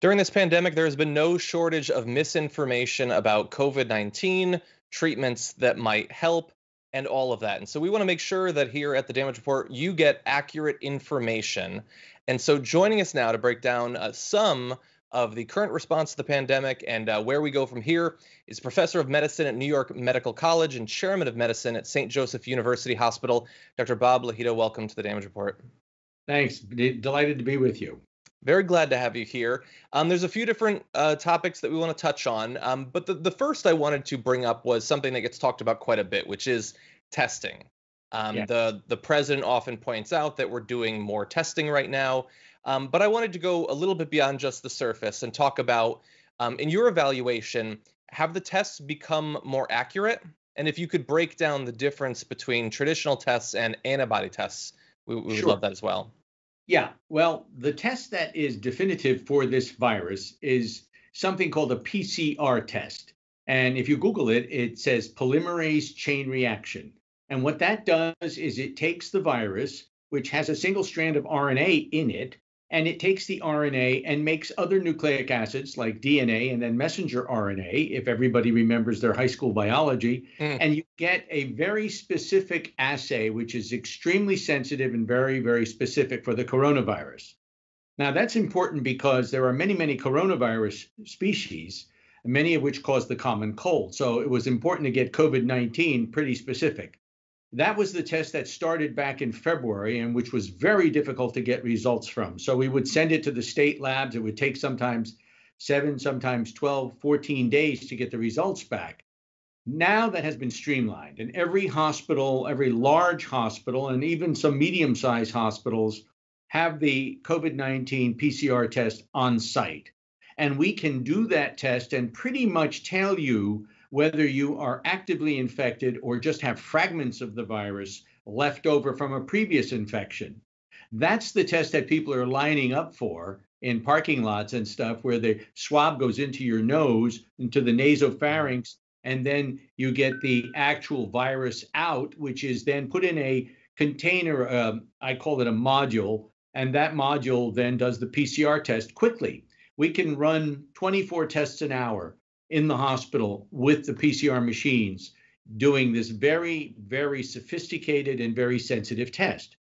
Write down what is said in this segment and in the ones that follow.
During this pandemic, there has been no shortage of misinformation about COVID-19, treatments that might help, and all of that. And so we want to make sure that here at The Damage Report, you get accurate information. And so joining us now to break down some of the current response to the pandemic and where we go from here is Professor of Medicine at New York Medical College and Chairman of Medicine at St. Joseph University Hospital, Dr. Bob Lahita. Welcome to The Damage Report. Thanks. Delighted to be with you. Very glad to have you here. There's a few different topics that we want to touch on, but the first I wanted to bring up was something that gets talked about quite a bit, which is testing. The president often points out that we're doing more testing right now. But I wanted to go a little bit beyond just the surface and talk about, in your evaluation, have the tests become more accurate? And if you could break down the difference between traditional tests and antibody tests, we Sure. would love that as well. Yeah, well, the test that is definitive for this virus is something called a PCR test. And if you Google it, it says polymerase chain reaction. And what that does is it takes the virus, which has a single strand of RNA in it, and it takes the RNA and makes other nucleic acids like DNA and then messenger RNA, if everybody remembers their high school biology, and you get a very specific assay, which is extremely sensitive and very, very specific for the coronavirus. Now, that's important because there are many, many coronavirus species, many of which cause the common cold. So it was important to get COVID-19 pretty specific. That was the test that started back in February and which was very difficult to get results from. So we would send it to the state labs. It would take sometimes 7, sometimes 12, 14 days to get the results back. Now that has been streamlined, and every hospital, every large hospital, and even some medium-sized hospitals have the COVID-19 PCR test on site. And we can do that test and pretty much tell you whether you are actively infected or just have fragments of the virus left over from a previous infection. That's the test that people are lining up for in parking lots and stuff, where the swab goes into your nose, into the nasopharynx, and then you get the actual virus out, which is then put in a container, I call it a module, and that module then does the PCR test quickly. We can run 24 tests an hour in the hospital with the PCR machines doing this very, very sophisticated and very sensitive test.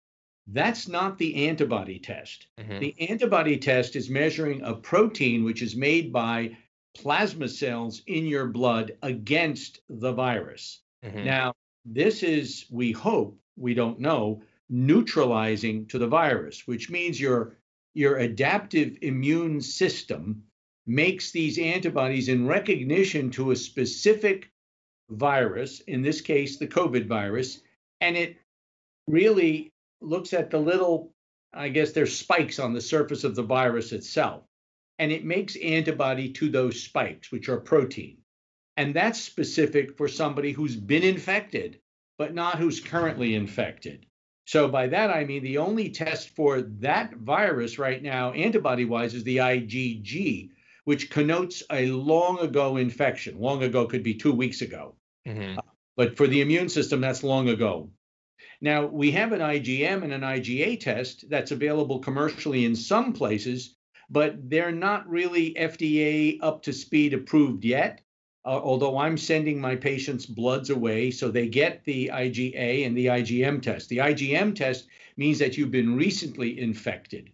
That's not the antibody test. Mm-hmm. The antibody test is measuring a protein which is made by plasma cells in your blood against the virus. Mm-hmm. Now, this is, we hope, we don't know, neutralizing to the virus, which means your adaptive immune system makes these antibodies in recognition to a specific virus, in this case, the COVID virus, and it really looks at the little, I guess there's spikes on the surface of the virus itself, and it makes antibody to those spikes, which are protein. And that's specific for somebody who's been infected, but not who's currently infected. So by that, I mean the only test for that virus right now, antibody-wise, is the IgG, which connotes a long ago infection. Long ago could be 2 weeks ago. Mm-hmm. But for the immune system, that's long ago. Now, we have an IgM and an IgA test that's available commercially in some places, but they're not really FDA up to speed approved yet, although I'm sending my patients' bloods away so they get the IgA and the IgM test. The IgM test means that you've been recently infected.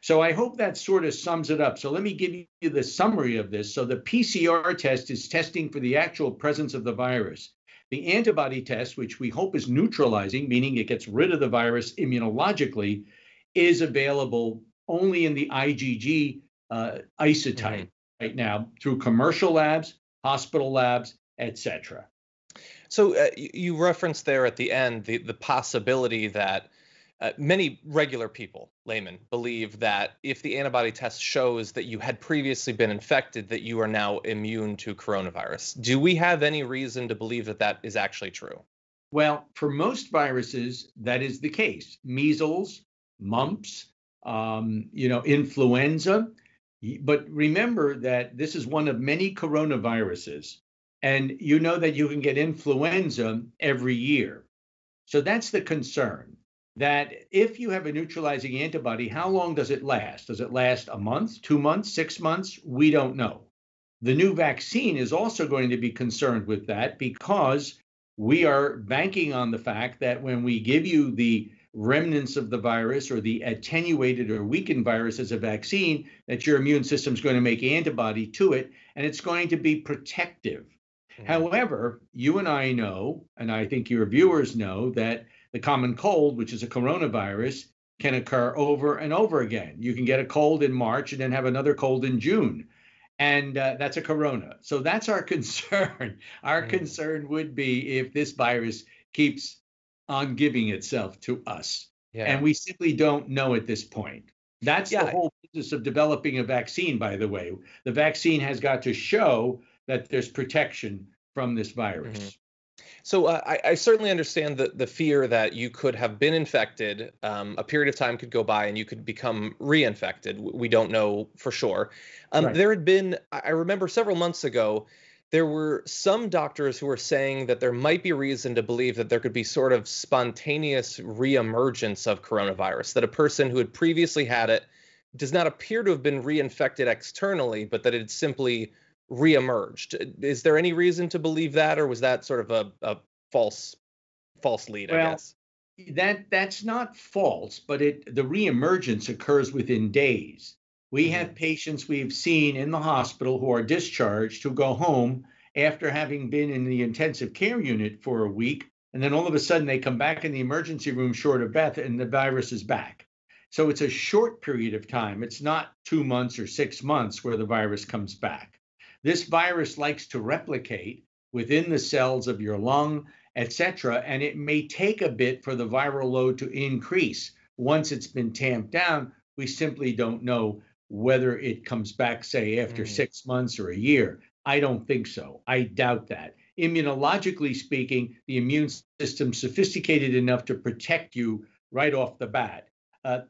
So I hope that sort of sums it up. So let me give you the summary of this. So the PCR test is testing for the actual presence of the virus. The antibody test, which we hope is neutralizing, meaning it gets rid of the virus immunologically, is available only in the IgG isotype right now through commercial labs, hospital labs, et cetera. So you referenced there at the end the possibility that many regular people, laymen, believe that if the antibody test shows that you had previously been infected, that you are now immune to coronavirus. Do we have any reason to believe that that is actually true? Well, for most viruses, that is the case. Measles, mumps, influenza. But remember that this is one of many coronaviruses, and you know that you can get influenza every year. So that's the concern. that if you have a neutralizing antibody, how long does it last? Does it last a month, 2 months, 6 months? We don't know. The new vaccine is also going to be concerned with that because we are banking on the fact that when we give you the remnants of the virus or the attenuated or weakened virus as a vaccine, that your immune system is going to make antibody to it, and it's going to be protective. Mm-hmm. However, you and I know, and I think your viewers know, that the common cold, which is a coronavirus, can occur over and over again. You can get a cold in March and then have another cold in June, and that's a corona. So that's our concern. Our concern would be if this virus keeps on giving itself to us, and we simply don't know at this point. That's the whole business of developing a vaccine, by the way. The vaccine has got to show that there's protection from this virus. Mm-hmm. So I certainly understand the fear that you could have been infected, a period of time could go by and you could become reinfected. We don't know for sure. There had been, I remember several months ago, there were some doctors who were saying that there might be reason to believe that there could be sort of spontaneous reemergence of coronavirus, that a person who had previously had it does not appear to have been reinfected externally, but that it had simply reemerged. Is there any reason to believe that, or was that sort of a false lead? Well, I guess that's not false, but the reemergence occurs within days. We have patients we've seen in the hospital who are discharged who go home after having been in the intensive care unit for a week, and then all of a sudden they come back in the emergency room short of breath, and the virus is back. So it's a short period of time. It's not 2 months or 6 months where the virus comes back. This virus likes to replicate within the cells of your lung, et cetera, and it may take a bit for the viral load to increase. Once it's been tamped down, we simply don't know whether it comes back, say, after 6 months or a year. I don't think so. I doubt that. Immunologically speaking, the immune system's sophisticated enough to protect you right off the bat.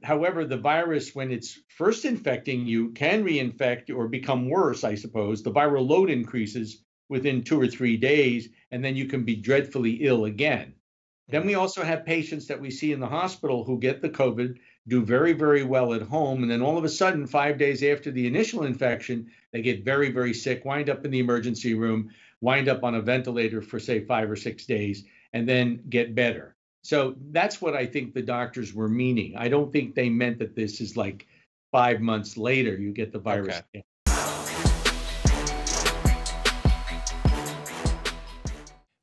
However, the virus, when it's first infecting you, can reinfect or become worse, I suppose. The viral load increases within 2 or 3 days, and then you can be dreadfully ill again. Mm-hmm. Then we also have patients that we see in the hospital who get the COVID, do very, very well at home, and then all of a sudden, 5 days after the initial infection, they get very, very sick, wind up in the emergency room, wind up on a ventilator for, say, 5 or 6 days, and then get better. So that's what I think the doctors were meaning. I don't think they meant that this is like 5 months later you get the virus. Okay.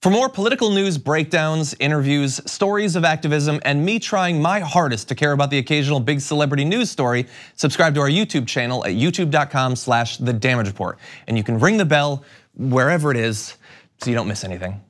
For more political news breakdowns, interviews, stories of activism, and me trying my hardest to care about the occasional big celebrity news story, subscribe to our YouTube channel at youtube.com/The Damage Report. And you can ring the bell wherever it is so you don't miss anything.